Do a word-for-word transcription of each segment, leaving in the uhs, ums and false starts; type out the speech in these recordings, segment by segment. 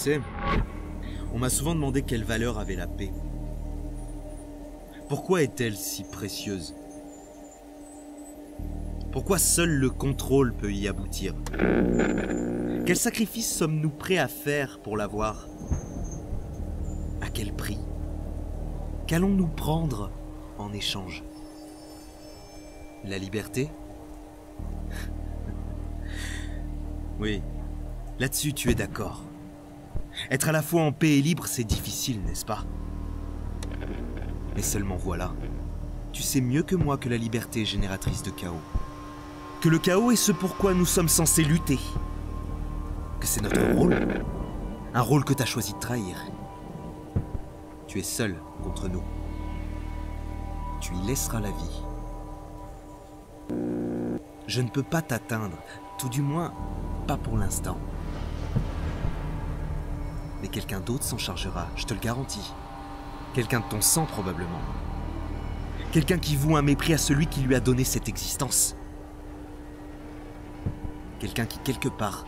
sais, on m'a souvent demandé quelle valeur avait la paix. Pourquoi est-elle si précieuse? Pourquoi seul le contrôle peut y aboutir? Quel sacrifice sommes-nous prêts à faire pour l'avoir? À quel prix? Qu'allons-nous prendre en échange? La liberté? Oui, là-dessus tu es d'accord. Être à la fois en paix et libre, c'est difficile, n'est-ce pas? Mais seulement voilà, tu sais mieux que moi que la liberté est génératrice de chaos. Que le chaos est ce pourquoi nous sommes censés lutter. Que c'est notre rôle. Un rôle que t'as choisi de trahir. Tu es seul contre nous. Tu y laisseras la vie. Je ne peux pas t'atteindre, tout du moins, pas pour l'instant. Mais quelqu'un d'autre s'en chargera, je te le garantis. Quelqu'un de ton sang, probablement. Quelqu'un qui voue un mépris à celui qui lui a donné cette existence. Quelqu'un qui, quelque part,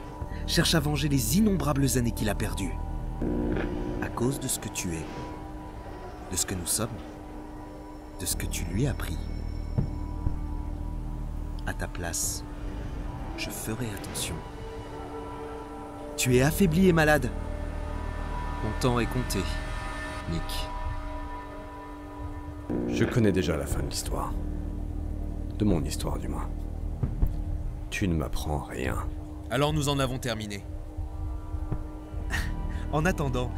cherche à venger les innombrables années qu'il a perdues. À cause de ce que tu es, de ce que nous sommes, de ce que tu lui as pris. À ta place, je ferai attention. Tu es affaibli et malade. Mon temps est compté, Nick. Je connais déjà la fin de l'histoire. De mon histoire, du moins. Tu ne m'apprends rien. Alors nous en avons terminé. En attendant,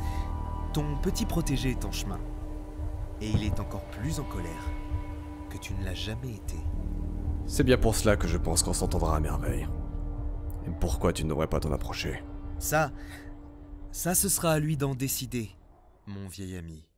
ton petit protégé est en chemin. Et il est encore plus en colère que tu ne l'as jamais été. C'est bien pour cela que je pense qu'on s'entendra à merveille. Et pourquoi tu ne devrais pas t'en approcher? Ça... ça ce sera à lui d'en décider, mon vieil ami.